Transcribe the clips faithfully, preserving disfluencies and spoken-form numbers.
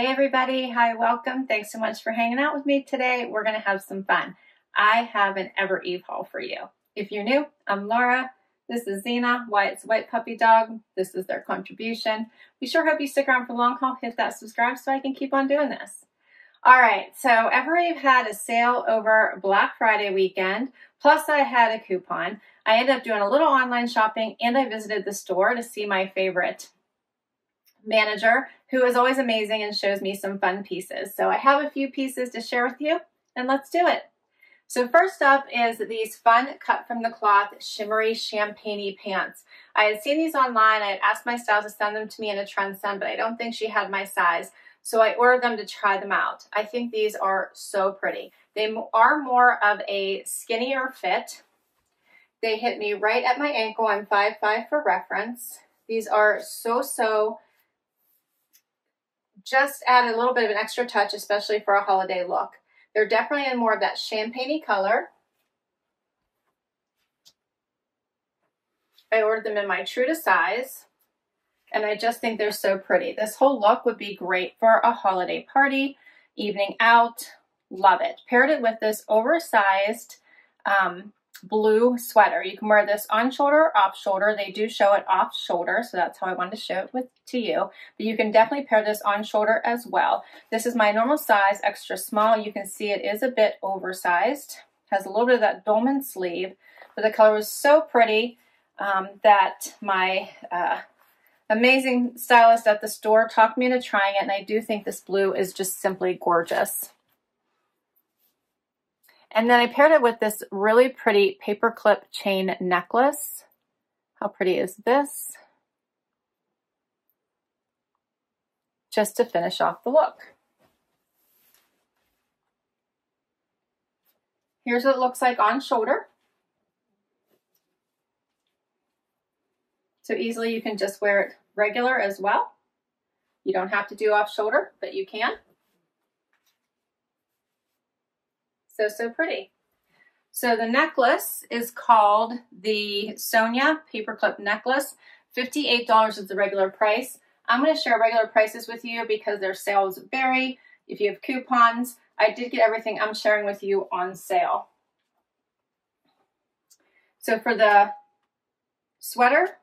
Hey everybody, hi, welcome. Thanks so much for hanging out with me today. We're gonna have some fun. I have an Evereve haul for you. If you're new, I'm Laura. This is Zena, Wyatt's White Puppy Dog. This is their contribution. We sure hope you stick around for the long haul. Hit that subscribe so I can keep on doing this. All right, so Evereve had a sale over Black Friday weekend, plus I had a coupon. I ended up doing a little online shopping and I visited the store to see my favorite manager, who is always amazing and shows me some fun pieces. So I have a few pieces to share with you and let's do it. So first up is these fun Cut From The Kloth shimmery champagne-y pants. I had seen these online. I had asked my stylist to send them to me in a Trendsend, but I don't think she had my size. So I ordered them to try them out. I think these are so pretty. They are more of a skinnier fit. They hit me right at my ankle. I'm five five for reference. These are so, so, just add a little bit of an extra touch, especially for a holiday look. They're definitely in more of that champagne-y color. I ordered them in my true to size. And I just think they're so pretty. This whole look would be great for a holiday party, evening out. Love it. Paired it with this oversized um, blue sweater. You can wear this on shoulder or off shoulder. They do show it off shoulder, so that's how I wanted to show it with to you. But you can definitely pair this on shoulder as well. This is my normal size, extra small. You can see it is a bit oversized. Has a little bit of that dolman sleeve, but the color was so pretty um, that my uh, amazing stylist at the store talked me into trying it, and I do think this blue is just simply gorgeous. And then I paired it with this really pretty paperclip chain necklace. How pretty is this? Just to finish off the look. Here's what it looks like on shoulder. So easily you can just wear it regular as well. You don't have to do off shoulder, but you can. So, so pretty. So the necklace is called the Sonia Paperclip Necklace. fifty-eight dollars is the regular price. I'm going to share regular prices with you because their sales vary. If you have coupons, I did get everything I'm sharing with you on sale. So for the sweater,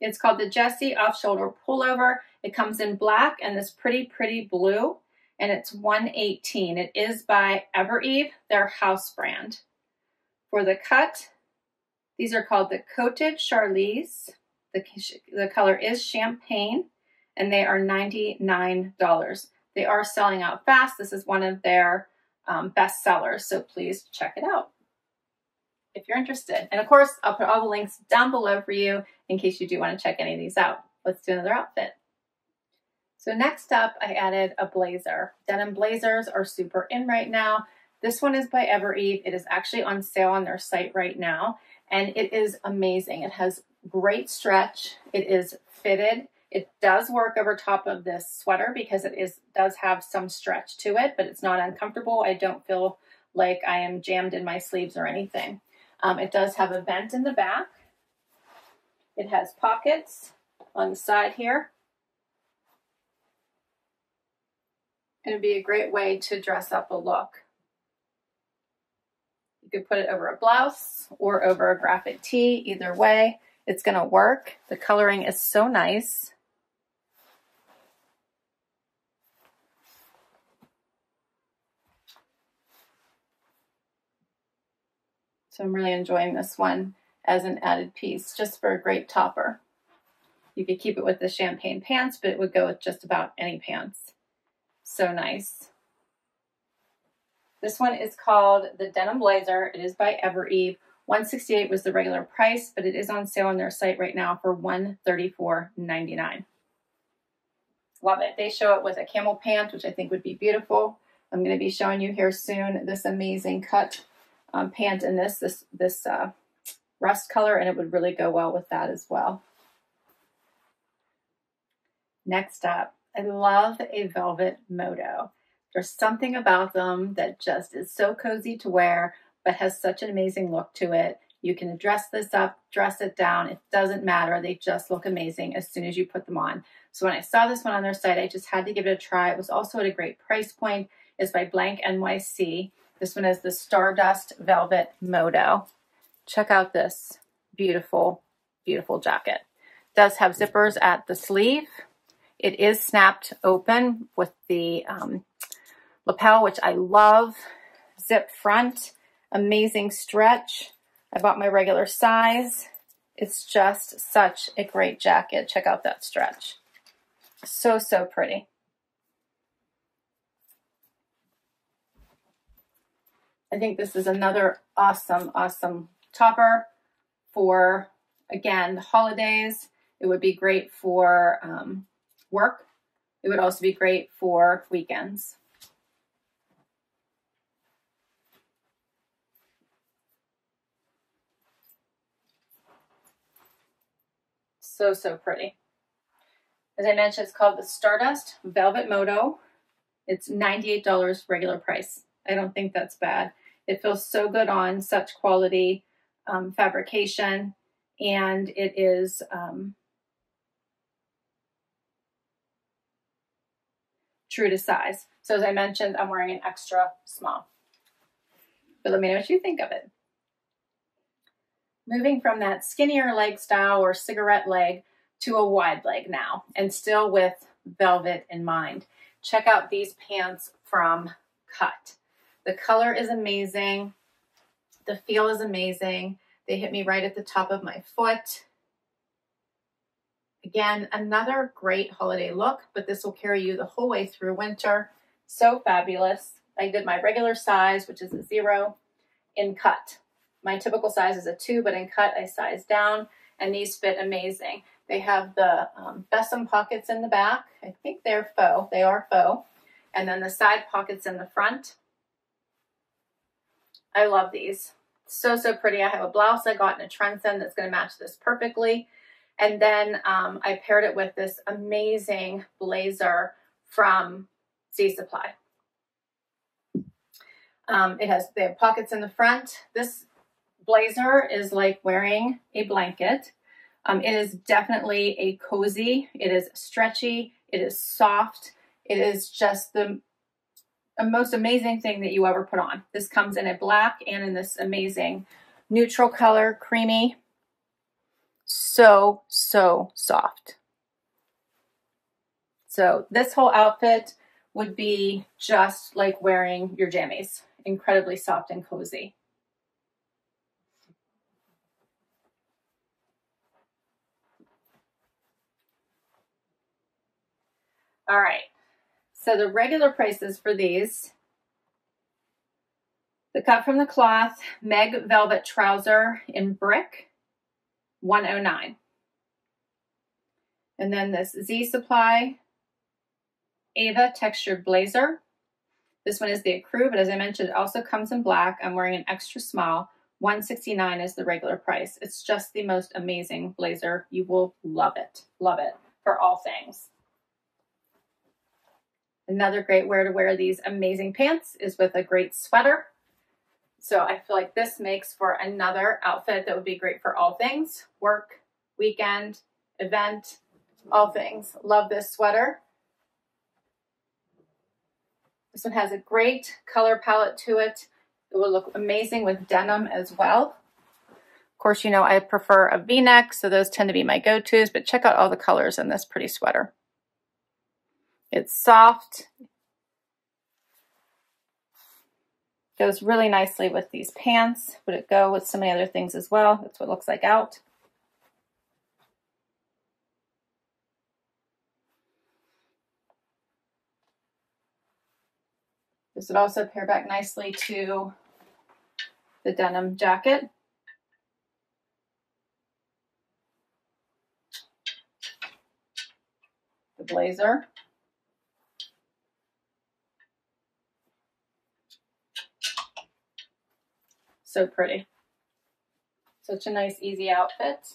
it's called the Jessie Off-Shoulder Pullover. It comes in black and this pretty, pretty blue. And it's one eighteen. It is by Evereve, their house brand. For the cut, these are called the Coated Charlize. The, the color is champagne, and they are ninety-nine dollars. They are selling out fast. This is one of their um, best sellers, so please check it out if you're interested. And of course, I'll put all the links down below for you in case you do want to check any of these out. Let's do another outfit. So next up, I added a blazer. Denim blazers are super in right now. This one is by Evereve. It is actually on sale on their site right now, and it is amazing. It has great stretch. It is fitted. It does work over top of this sweater because it is does have some stretch to it, but it's not uncomfortable. I don't feel like I am jammed in my sleeves or anything. Um, it does have a vent in the back. It has pockets on the side here. And it'd be a great way to dress up a look. You could put it over a blouse or over a graphic tee. Either way, it's gonna work. The coloring is so nice. So I'm really enjoying this one as an added piece, just for a great topper. You could keep it with the champagne pants, but it would go with just about any pants. So nice. This one is called the Denim Blazer. It is by Evereve. one sixty-eight was the regular price, but it is on sale on their site right now for one thirty-four ninety-nine. Love it. They show it with a camel pant, which I think would be beautiful. I'm going to be showing you here soon this amazing cut um, pant in this this this uh, rust color, and it would really go well with that as well. Next up, I love a velvet moto. There's something about them that just is so cozy to wear, but has such an amazing look to it. You can dress this up, dress it down. It doesn't matter. They just look amazing as soon as you put them on. So when I saw this one on their site, I just had to give it a try. It was also at a great price point. It's by Blank N Y C. This one is the Stardust Velvet Moto. Check out this beautiful, beautiful jacket. It does have zippers at the sleeve. It is snapped open with the um, lapel, which I love. Zip front, amazing stretch. I bought my regular size. It's just such a great jacket. Check out that stretch. So, so pretty. I think this is another awesome, awesome topper for, again, the holidays. It would be great for um, work. It would also be great for weekends. So, so pretty. As I mentioned, it's called the Stardust Velvet Moto. It's ninety-eight dollars regular price. I don't think that's bad. It feels so good on, such quality um, fabrication, and it is um, true to size. So as I mentioned, I'm wearing an extra small. But let me know what you think of it. Moving from that skinnier leg style or cigarette leg to a wide leg now, and still with velvet in mind. Check out these pants from Cut. The color is amazing. The feel is amazing. They hit me right at the top of my foot. Again, another great holiday look, but this will carry you the whole way through winter. So fabulous. I did my regular size, which is a zero, in Cut. My typical size is a two, but in Cut I size down, and these fit amazing. They have the um, besom pockets in the back. I think they're faux. They are faux. And then the side pockets in the front. I love these. So, so pretty. I have a blouse I got in a Trendsend that's going to match this perfectly. And then um, I paired it with this amazing blazer from Z Supply. Um, it has, they have pockets in the front. This blazer is like wearing a blanket. Um, it is definitely a cozy. It is stretchy. It is soft. It is just the most amazing thing that you ever put on. This comes in a black and in this amazing neutral color, creamy. So, so soft. So this whole outfit would be just like wearing your jammies. Incredibly soft and cozy. All right. So the regular prices for these, the Cut From The Kloth Meg Velvet Trouser in Brick, one oh nine. And then this Z Supply Ava Textured Blazer. This one is the Accru, but as I mentioned, it also comes in black. I'm wearing an extra small. one sixty-nine is the regular price. It's just the most amazing blazer. You will love it. Love it for all things. Another great way to wear these amazing pants is with a great sweater. So I feel like this makes for another outfit that would be great for all things. Work, weekend, event, all things. Love this sweater. This one has a great color palette to it. It will look amazing with denim as well. Of course, you know, I prefer a V-neck, so those tend to be my go-tos, but check out all the colors in this pretty sweater. It's soft, goes really nicely with these pants. Would it go with so many other things as well? That's what it looks like out. This would also pair back nicely to the denim jacket. The blazer. So pretty. Such a nice, easy outfit.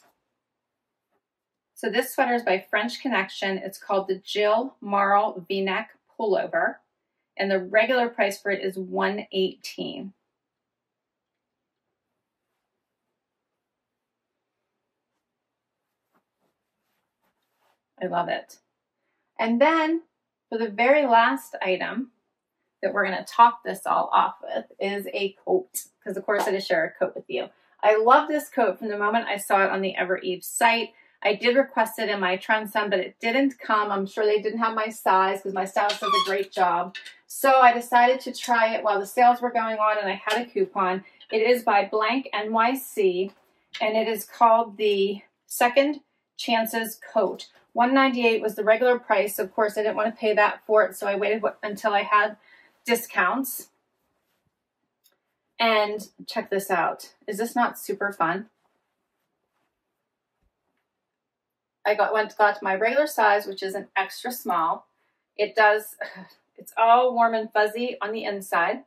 So this sweater is by French Connection. It's called the Jill Marl V-neck Pullover, and the regular price for it is one eighteen. I love it. And then for the very last item that we're going to top this all off with is a coat, because of course I just share a coat with you. I love this coat from the moment I saw it on the Evereve site. I did request it in my Trendsend, but it didn't come. I'm sure they didn't have my size because my stylist does a great job. So I decided to try it while the sales were going on and I had a coupon. It is by Blank N Y C and it is called the Second Chances Coat. one ninety-eight was the regular price. Of course, I didn't want to pay that for it, so I waited until I had discounts. And check this out. Is this not super fun? I got went got to my regular size, which is an extra small. It does, it's all warm and fuzzy on the inside.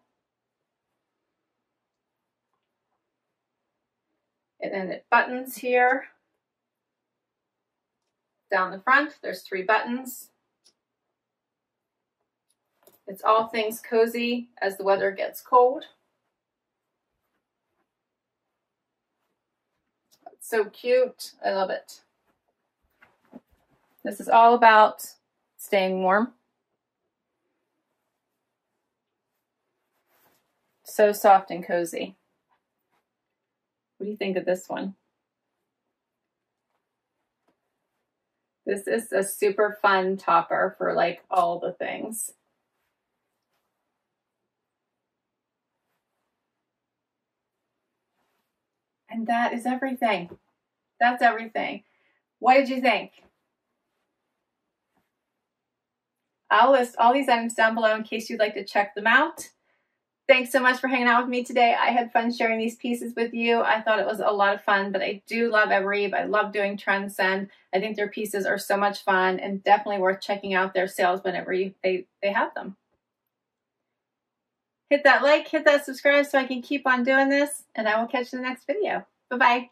And then it buttons here. Down the front, there's three buttons. It's all things cozy as the weather gets cold. That's so cute, I love it. This is all about staying warm. So soft and cozy. What do you think of this one? This is a super fun topper for like all the things. And that is everything. That's everything. What did you think? I'll list all these items down below in case you'd like to check them out. Thanks so much for hanging out with me today. I had fun sharing these pieces with you. I thought it was a lot of fun, but I do love Evereve. I love doing Trendsend. I think their pieces are so much fun and definitely worth checking out their sales whenever you, they, they have them. Hit that like, hit that subscribe so I can keep on doing this, and I will catch you in the next video. Bye-bye.